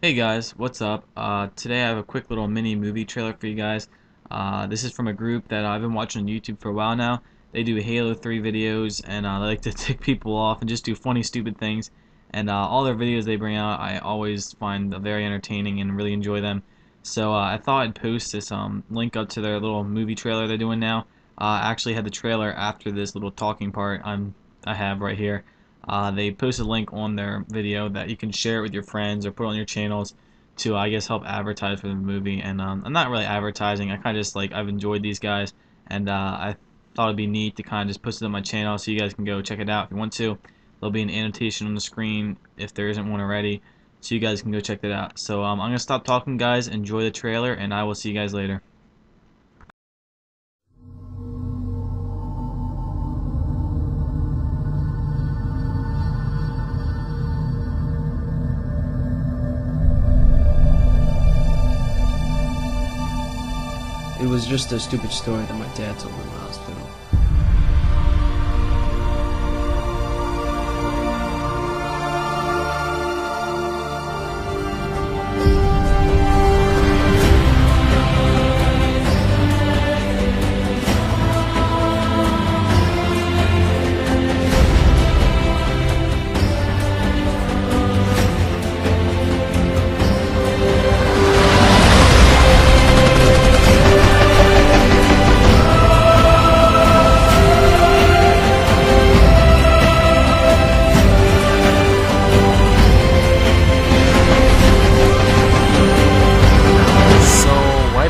Hey guys, what's up? Today I have a quick little mini movie trailer for you guys. This is from a group that I've been watching on YouTube for a while now. They do Halo 3 videos, and they like to tick people off and just do funny, stupid things. And all their videos they bring out, I always find very entertaining and really enjoy them. So I thought I'd post this link up to their little movie trailer they're doing now. I actually had the trailer after this little talking part I have right here. They posted a link on their video that you can share it with your friends or put on your channels to, I guess, help advertise for the movie. And I'm not really advertising. I kind of just, like, I've enjoyed these guys, and I thought it'd be neat to kind of just post it on my channel so you guys can go check it out if you want to. There'll be an annotation on the screen if there isn't one already, so you guys can go check that out. So I'm gonna stop talking, guys. Enjoy the trailer, and I will see you guys later. It was just a stupid story that my dad told me when I was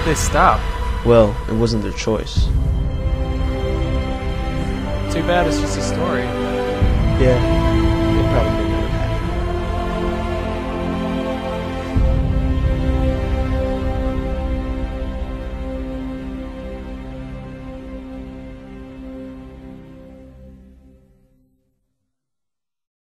They stop? Well, it wasn't their choice. Too bad it's just a story. Yeah, it probably